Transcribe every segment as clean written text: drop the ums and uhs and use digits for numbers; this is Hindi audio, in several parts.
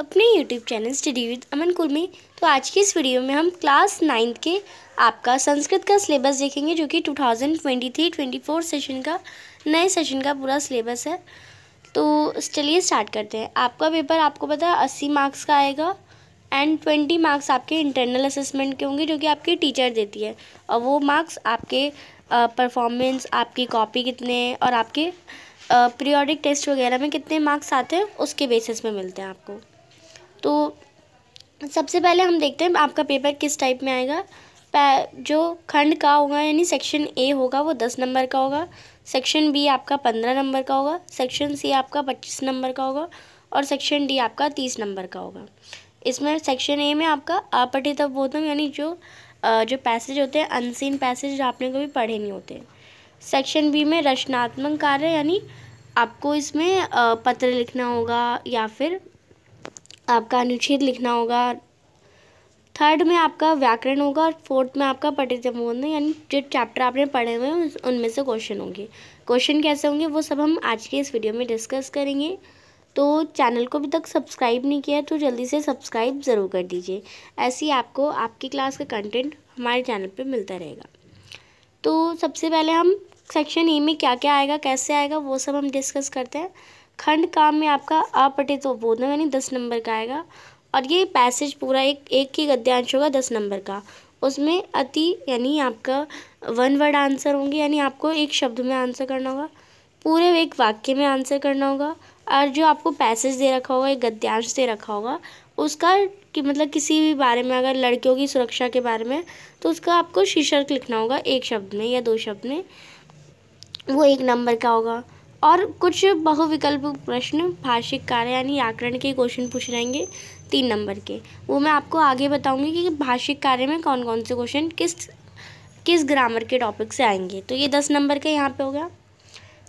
अपने YouTube channel study with Aman cool में। तो आज की इस वीडियो में हम क्लास 9th के आपका संस्कृत का सिलेबस देखेंगे, जो कि 2023-24 सेशन का नए सेशन का पूरा सिलेबस है। तो चलिए स्टार्ट करते हैं। आपका पेपर आपको पता है 80 मार्क्स का आएगा एंड 20 मार्क्स आपके इंटरनल असेसमेंट के होंगे, जो कि आपकी टीचर देती है, और वो मार्क्स आपके परफॉर्मेंस, आपकी कॉपी कितने और आपके पीरियोडिक टेस्ट वगैरह में कितने मार्क्स आते हैं उसके बेसिस में मिलते हैं आपको। तो सबसे पहले हम देखते हैं आपका पेपर किस टाइप में आएगा। जो खंड का होगा यानी सेक्शन ए होगा वो 10 नंबर का होगा, सेक्शन बी आपका 15 नंबर का होगा, सेक्शन सी आपका 25 नंबर का होगा और सेक्शन डी आपका 30 नंबर का होगा। इसमें सेक्शन ए में आपका अपठित अवबोधम यानी जो पैसेज होते हैं अनसीन पैसेज जो आपने कभी पढ़े नहीं होते। सेक्शन बी में रचनात्मक कार्य यानी आपको इसमें पत्र लिखना होगा या फिर आपका अनुच्छेद लिखना होगा। थर्ड में आपका व्याकरण होगा और फोर्थ में आपका पठितंबोधन यानी जो चैप्टर आपने पढ़े हुए हैं उनमें से क्वेश्चन होंगे। क्वेश्चन कैसे होंगे वो सब हम आज के इस वीडियो में डिस्कस करेंगे। तो चैनल को अभी तक सब्सक्राइब नहीं किया तो जल्दी से सब्सक्राइब ज़रूर कर दीजिए, ऐसे ही आपको आपकी क्लास का कंटेंट हमारे चैनल पर मिलता रहेगा। तो सबसे पहले हम सेक्शन ए में क्या क्या आएगा कैसे आएगा वो सब हम डिस्कस करते हैं। खंड काम में आपका अपठित अवबोधन यानी 10 नंबर का आएगा और ये पैसेज पूरा एक ही गद्यांश होगा 10 नंबर का। उसमें अति यानी आपका वन वर्ड आंसर होंगे यानी आपको एक शब्द में आंसर करना होगा, पूरे एक वाक्य में आंसर करना होगा और जो आपको पैसेज दे रखा होगा एक गद्यांश दे रखा होगा उसका कि मतलब किसी भी बारे में, अगर लड़कियों की सुरक्षा के बारे में तो उसका आपको शीर्षक लिखना होगा एक शब्द में या दो शब्द में, वो 1 नंबर का होगा। और कुछ बहुविकल्प प्रश्न भाषिक कार्य यानी व्याकरण के क्वेश्चन पूछ रहेंगे 3 नंबर के, वो मैं आपको आगे बताऊंगी कि भाषिक कार्य में कौन कौन से क्वेश्चन किस ग्रामर के टॉपिक से आएंगे। तो ये 10 नंबर का यहाँ पे होगा।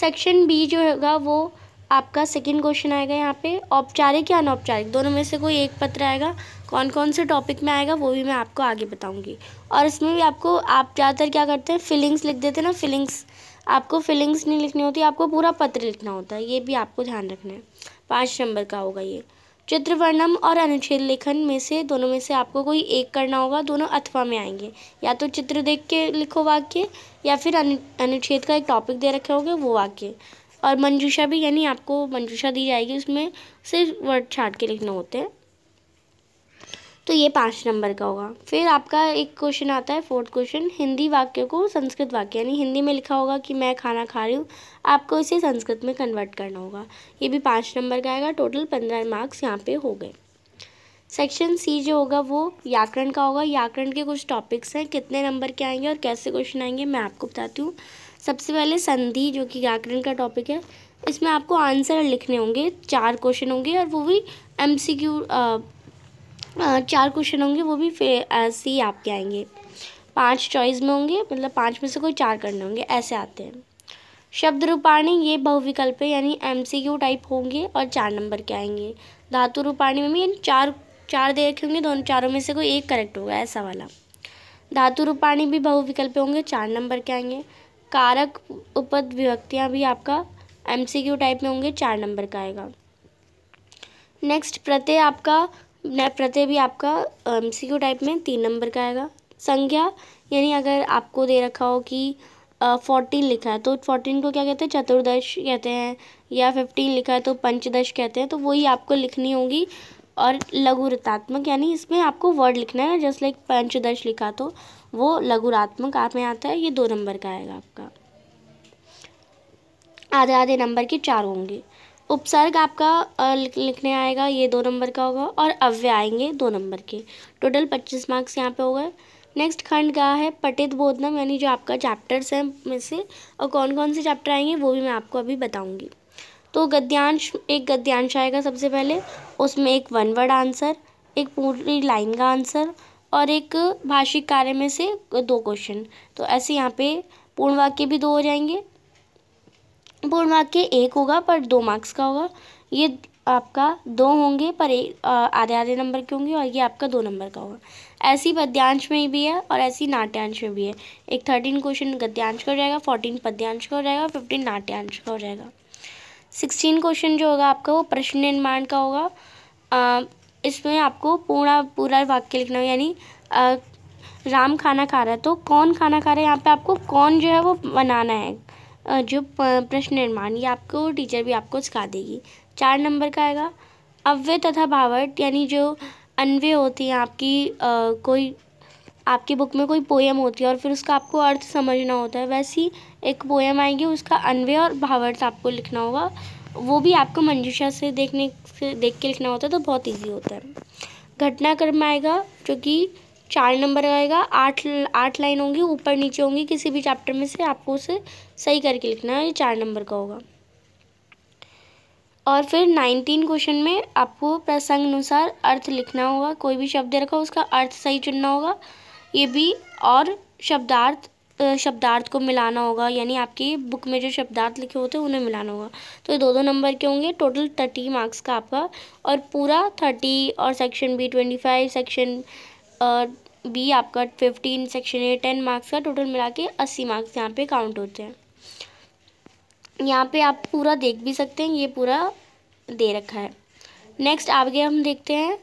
सेक्शन बी जो होगा वो आपका सेकंड क्वेश्चन आएगा, यहाँ पे औपचारिक या अनौपचारिक दोनों में से कोई एक पत्र आएगा, कौन कौन से टॉपिक में आएगा वो भी मैं आपको आगे बताऊंगी। और इसमें भी आपको आप ज़्यादातर क्या करते हैं फीलिंग्स लिख देते हैं ना, फीलिंग्स आपको फीलिंग्स नहीं लिखनी होती, आपको पूरा पत्र लिखना होता है, ये भी आपको ध्यान रखना है। 5 नंबर का होगा ये। चित्रवर्णम और अनुच्छेद लेखन में से दोनों में से आपको कोई एक करना होगा, दोनों अथवा में आएंगे, या तो चित्र देख के लिखो वाक्य या फिर अनुच्छेद का एक टॉपिक दे रखे होगा वो वाक्य। और मंजूषा भी यानी आपको मंजूषा दी जाएगी, उसमें सिर्फ वर्ड छाट के लिखने होते हैं। तो ये 5 नंबर का होगा। फिर आपका एक क्वेश्चन आता है फोर्थ क्वेश्चन, हिंदी वाक्य को संस्कृत वाक्य यानी हिंदी में लिखा होगा कि मैं खाना खा रही हूँ, आपको इसे संस्कृत में कन्वर्ट करना होगा, ये भी 5 नंबर का आएगा। टोटल 15 मार्क्स यहाँ पे हो गए। सेक्शन सी जो होगा वो व्याकरण का होगा, व्याकरण के कुछ टॉपिक्स हैं, कितने नंबर के आएंगे और कैसे क्वेश्चन आएंगे मैं आपको बताती हूँ। सबसे पहले संधि जो कि व्याकरण का टॉपिक है, इसमें आपको आंसर लिखने होंगे, 4 क्वेश्चन होंगे और वो भी MCQ 4 क्वेश्चन होंगे, वो भी ऐसे ही आपके आएंगे, 5 चॉइस में होंगे, मतलब 5 में से कोई 4 करने होंगे ऐसे आते हैं। शब्द रूपाणी ये बहुविकल्प है यानी MCQ टाइप होंगे और 4 नंबर के आएंगे। धातु रूपाणी में भी यानी 4 दे रखे होंगे, दोनों 4 में से कोई एक करेक्ट होगा ऐसा वाला। धातु रूपाणी भी बहुविकल्प होंगे, 4 नंबर के आएंगे। कारक उपपद विभक्तियाँ भी आपका MCQ टाइप में होंगे, 4 नंबर का आएगा। नेक्स्ट प्रत्यय आपका प्रत्यय भी आपका MCQ टाइप में 3 नंबर का आएगा। संज्ञा यानी अगर आपको दे रखा हो कि 14 लिखा है तो 14 को क्या कहते हैं चतुर्दश कहते हैं, या 15 लिखा है तो पंचदश कहते हैं, तो वही आपको लिखनी होगी। और लघुरात्मक यानी इसमें आपको वर्ड लिखना है, जस्ट लाइक पंचदश लिखा तो वो लघुरात्मक आप में आता है, ये 2 नंबर का आएगा आपका। आधे आधे नंबर के 4 होंगे। उपसर्ग आपका लिखने आएगा, ये 2 नंबर का होगा और अव्यय आएंगे 2 नंबर के। टोटल 25 मार्क्स यहाँ पे हो गए। नेक्स्ट खंड का है पठित बोधनम यानी जो आपका चैप्टर्स हैं में से और कौन कौन से चैप्टर आएंगे वो भी मैं आपको अभी बताऊंगी। तो गद्यांश एक गद्यांश आएगा सबसे पहले, उसमें एक वन वर्ड आंसर, एक पूरी लाइन का आंसर और एक भाषिक कार्य में से 2 क्वेश्चन। तो ऐसे यहाँ पर पूर्ण वाक्य भी 2 हो जाएंगे। पूर्ण वाक्य 1 होगा पर 2 मार्क्स का होगा, ये आपका 2 होंगे पर आधे आधे नंबर के होंगे और ये आपका 2 नंबर का होगा। ऐसे ही पद्यांश में भी है और ऐसे ही नाट्यांश में भी है, एक 13 क्वेश्चन गद्यांश का हो जाएगा, 14 पद्यांश का हो जाएगा, 15 नाट्यांश का हो जाएगा। 16 क्वेश्चन जो होगा आपका वो प्रश्न निर्माण का होगा, इसमें आपको पूरा वाक्य लिखना है, यानी राम खाना खा रहा है, तो कौन खाना खा रहा है यहाँ पे आपको कौन जो है वो बनाना है, जो प्रश्न निर्माण, ये आपको टीचर भी आपको सिखा देगी। 4 नंबर का आएगा अव्यय तथा भावार्थ, यानी जो अन्वय होती है आपकी कोई आपकी बुक में कोई पोएम होती है और फिर उसका आपको अर्थ समझना होता है, वैसी एक पोएम आएगी उसका अन्वय और भावार्थ आपको लिखना होगा, वो भी आपको मंजूषा से देख के लिखना होता है, तो बहुत इजी होता है। घटनाक्रम आएगा जो कि 4 नंबर आएगा, 8 लाइन होंगी, ऊपर नीचे होंगी, किसी भी चैप्टर में से आपको उसे सही करके लिखना है, ये 4 नंबर का होगा। और फिर 19 क्वेश्चन में आपको प्रसंग अनुसार अर्थ लिखना होगा, कोई भी शब्द रखा उसका अर्थ सही चुनना होगा ये भी, और शब्दार्थ को मिलाना होगा, यानी आपकी बुक में जो शब्दार्थ लिखे होते हैं उन्हें मिलाना होगा, तो ये 2-2 नंबर के होंगे। टोटल 30 मार्क्स का आपका, और पूरा 30 और सेक्शन बी 25, सेक्शन बी आपका 15, सेक्शन ए 10 मार्क्स का, टोटल मिला के 80 मार्क्स यहाँ पे काउंट होते हैं। यहाँ पे आप पूरा देख भी सकते हैं, ये पूरा दे रखा है। नेक्स्ट आगे हम देखते हैं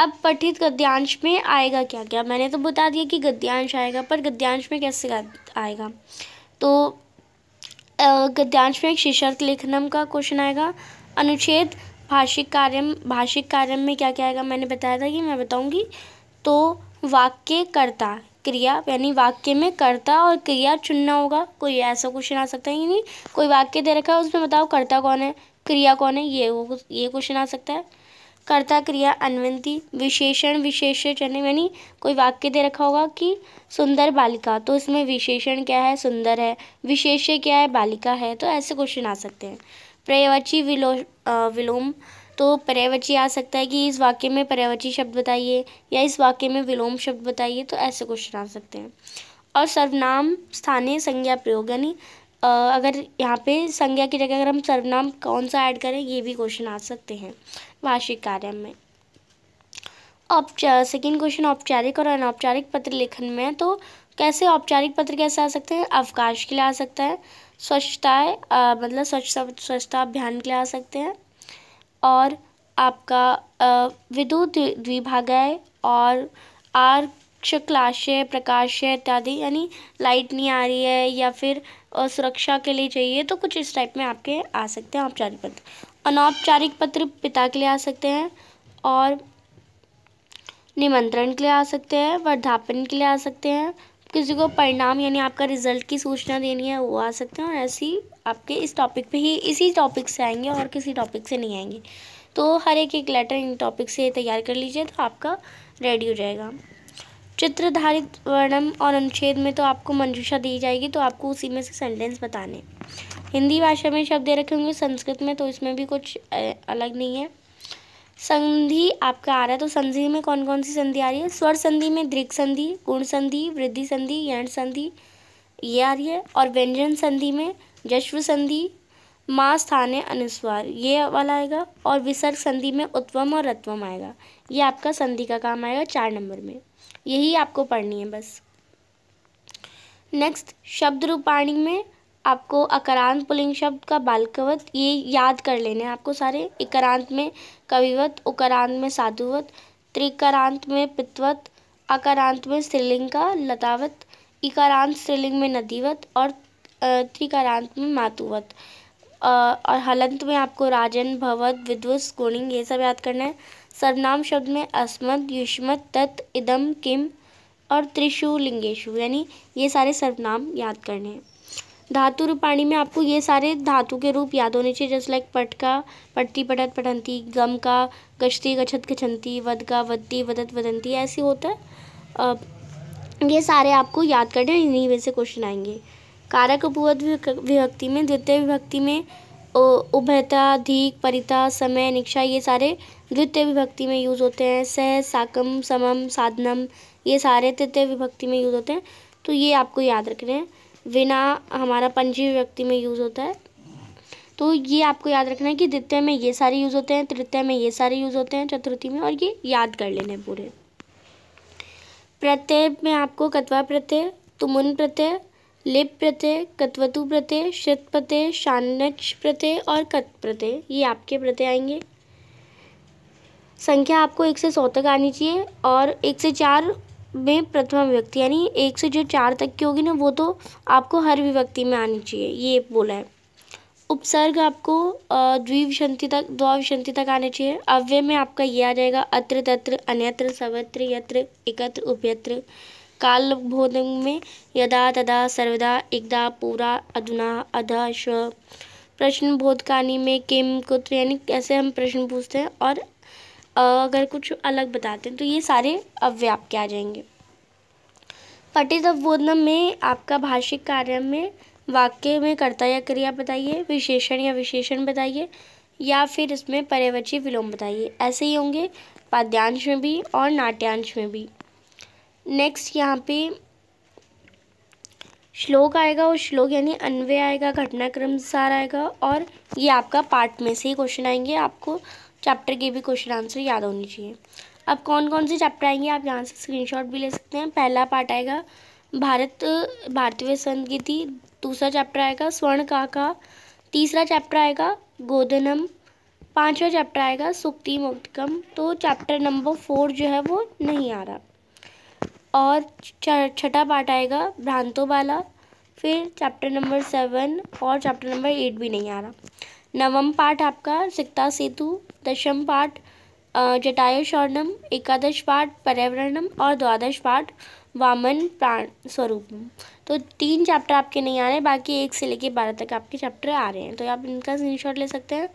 अब पठित गद्यांश में आएगा क्या क्या। मैंने तो बता दिया कि गद्यांश आएगा, पर गद्यांश में कैसे आएगा, तो गद्यांश में एक शीर्षक लेखनम का क्वेश्चन आएगा, अनुच्छेद, भाषिक कार्य में क्या क्या आएगा मैंने बताया था कि मैं बताऊंगी। तो वाक्य, कर्ता, क्रिया, यानी वाक्य में कर्ता और क्रिया चुनना होगा, कोई ऐसा क्वेश्चन आ सकता है, यानी कोई वाक्य दे रखा है उसमें बताओ कर्ता कौन है क्रिया कौन है, ये क्वेश्चन आ सकता है। कर्ता क्रिया अनुवंती, विशेषण विशेषण, यानी कोई वाक्य दे रखा होगा कि सुंदर बालिका, तो इसमें विशेषण क्या है, सुंदर है, विशेष्य क्या है, बालिका है, तो ऐसे क्वेश्चन आ सकते हैं। पर्यायवाची विलोम, तो पर्यायवाची आ सकता है कि इस वाक्य में पर्यायवाची शब्द बताइए या इस वाक्य में विलोम शब्द बताइए, तो ऐसे क्वेश्चन आ सकते हैं। और सर्वनाम स्थाने संज्ञा प्रयोग, यानी अगर यहाँ पे संज्ञा की जगह अगर हम सर्वनाम कौन सा ऐड करें, ये भी क्वेश्चन आ सकते हैं भाषिक कार्य में। सेकेंड क्वेश्चन औपचारिक और अनौपचारिक पत्र लेखन में है, तो कैसे औपचारिक पत्र कैसे आ सकते हैं, अवकाश के लिए आ सकता है, स्वच्छता मतलब स्वच्छता अभियान के लिए आ सकते हैं, और आपका विद्युत द्विभागाय और आरक्षलाशय प्रकाशय इत्यादि, यानी लाइट नहीं आ रही है या फिर सुरक्षा के लिए चाहिए, तो कुछ इस टाइप में आपके आ सकते हैं औपचारिक पत्र। अनौपचारिक पत्र पिता के लिए आ सकते हैं और निमंत्रण के लिए आ सकते हैं, वर्धापन के लिए आ सकते हैं, किसी को परिणाम यानी आपका रिजल्ट की सूचना देनी है वो आ सकते हैं, और ऐसी आपके इस टॉपिक पे ही इसी टॉपिक से आएंगे और किसी टॉपिक से नहीं आएंगे, तो हर एक लेटर इन टॉपिक से तैयार कर लीजिए तो आपका रेडी हो जाएगा। चित्रधारित वर्णम और अनुच्छेद में तो आपको मंजूषा दी जाएगी, तो आपको उसी में से सेंटेंस बताने। हिंदी भाषा में शब्द दे रखे होंगे संस्कृत में, तो इसमें भी कुछ अलग नहीं है। संधि आपका आ रहा है, तो संधि में कौन कौन सी संधि आ रही है, स्वर संधि में दृक् संधि, गुण संधि, वृद्धि संधि, यण संधि ये आ रही है, और व्यंजन संधि में जश्व संधि, मां स्थाने अनुस्वार ये वाला आएगा, और विसर्ग संधि में उत्वम और रत्वम आएगा, ये आपका संधि का काम आएगा 4 नंबर में, यही आपको पढ़नी है बस। नेक्स्ट शब्द रूपाणी में आपको अकारांत पुल्लिंग शब्द का बालकवत ये याद कर लेने हैं आपको सारे, इकारांत में कविवत, उकारांत में साधुवत, त्रिकारांत में पित्वत, अकारांत में स्त्रीलिंग का लतावत, इकारांत स्त्रीलिंग में नदीवत, और त्रिकारांत में मातुवत, और हलंत में आपको राजन, भवत, विद्वस, गुणिंग ये सब याद करना है। सर्वनाम शब्द में अस्मत्, युष्मत्, तत्, इदम, किम और त्रिषु लिंगेषु, यानी ये सारे सर्वनाम याद करने हैं। धातु रूपाणी में आपको ये सारे धातु के रूप याद होने चाहिए, जैसे लाइक पट का पटती, पटत, पटंती, गम का गश्ती, गच्छत, गच्छंती, वद का वदती, वदत, वदंती, ऐसे होता है। ये सारे आपको याद करने हैं, इन्हीं में से क्वेश्चन आएंगे। कारक उपपद विभक्ति में द्वितीय विभक्ति में उभयता, धीक, परिता, समय, निक्षा ये सारे द्वितीय विभक्ति में यूज़ होते हैं। सह, साकम, समम, साधनम ये सारे तृतीय विभक्ति में यूज़ होते हैं, तो ये आपको याद रखने हैं। विना हमारा पंचमी विभक्ति में यूज़ होता है, तो ये आपको याद रखना है कि द्वितीय में ये सारे यूज़ होते हैं, तृतीय में ये सारे यूज़ होते हैं, चतुर्थी में, और ये याद कर लेने पूरे। प्रत्यय में आपको कत्वा प्रत्यय, तुमुन प्रत्यय, लिप प्रत्यय, कत्वतु प्रत्यय, श्रित प्रत्यय, शानच प्रत्यय और कत प्रत्यय ये आपके प्रत्यय आएंगे। संख्या आपको 1 से 100 तक आनी चाहिए और 1 से 4 में प्रथम विभक्ति, यानी 1 से जो 4 तक की होगी ना वो तो आपको हर विभक्ति में आनी चाहिए, ये बोला है। उपसर्ग आपको द्विविसंति तक आने चाहिए। अव्यय में आपका ये आ जाएगा अत्र तत्र अन्यत्र सर्वत्र यत्र एकत्र उपयत्र। काल बोधंग में यदा तदा सर्वदा एकदा पूरा अधुना अधा श्व। प्रश्न बोधकानी में किम कुत्र, यानी कैसे हम प्रश्न पूछते हैं और अगर कुछ अलग बताते हैं, तो ये सारे अव्यय आपके आ जाएंगे। पठितवबोधनम में आपका भाषिक कार्य में वाक्य में कर्ता या क्रिया बताइए, विशेषण या विशेषण बताइए, या फिर इसमें पर्ययवाची विलोम बताइए। ऐसे ही होंगे पाद्यांश में भी और नाट्यांश में भी। नेक्स्ट यहाँ पे श्लोक आएगा और श्लोक यानी अन्वय आएगा, घटनाक्रम सार आएगा, और ये आपका पार्ट में से ही क्वेश्चन आएंगे। आपको चैप्टर के भी क्वेश्चन आंसर याद होनी चाहिए। अब कौन कौन से चैप्टर आएंगे आप यहाँ से स्क्रीनशॉट भी ले सकते हैं। पहला पार्ट आएगा भारतीय संगीति, दूसरा चैप्टर आएगा स्वर्ण काका, तीसरा चैप्टर आएगा गोधनम, पांचवा चैप्टर आएगा सुक्ति मुक्तकम। तो चैप्टर नंबर 4 जो है वो नहीं आ रहा। और छठा पार्ट आएगा भ्रांतोबाला, फिर चैप्टर नंबर 7 और चैप्टर नंबर 8 भी नहीं आ रहा। नवम पार्ट आपका सिक्ता सेतु, दशम पार्ट जटायु शौर्णम, एकादश पार्ट पर्यावरणम और द्वादश पार्ट वामन प्राण स्वरूपम। तो 3 चैप्टर आपके नहीं आ रहे, बाकी 1 से लेके 12 तक आपके चैप्टर आ रहे हैं। तो आप इनका स्क्रीनशॉट ले सकते हैं।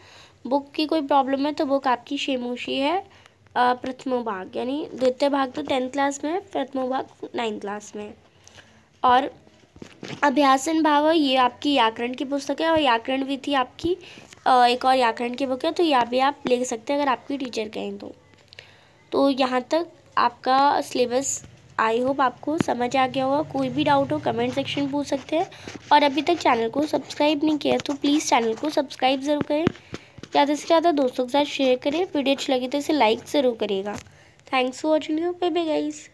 बुक की कोई प्रॉब्लम है तो बुक आपकी शेमुशी है, प्रथमो भाग यानी द्वितीय भाग तो 10th क्लास में है, प्रथमो भाग 9th क्लास में है। और अभ्यासन भाव ये आपकी व्याकरण की पुस्तक है और व्याकरण विधि आपकी एक और व्याकरण की बुक है, तो यह भी आप ले सकते हैं अगर आपकी टीचर कहें तो यहाँ तक आपका सिलेबस आई होप आपको समझ आ गया होगा। कोई भी डाउट हो कमेंट सेक्शन में पूछ सकते हैं। और अभी तक चैनल को सब्सक्राइब नहीं किया तो प्लीज़ चैनल को सब्सक्राइब ज़रूर करें, ज़्यादा से ज़्यादा दोस्तों के साथ शेयर करें। वीडियो अच्छी लगी तो इसे लाइक ज़रूर करिएगा। Thanks for watching, bye bye guys.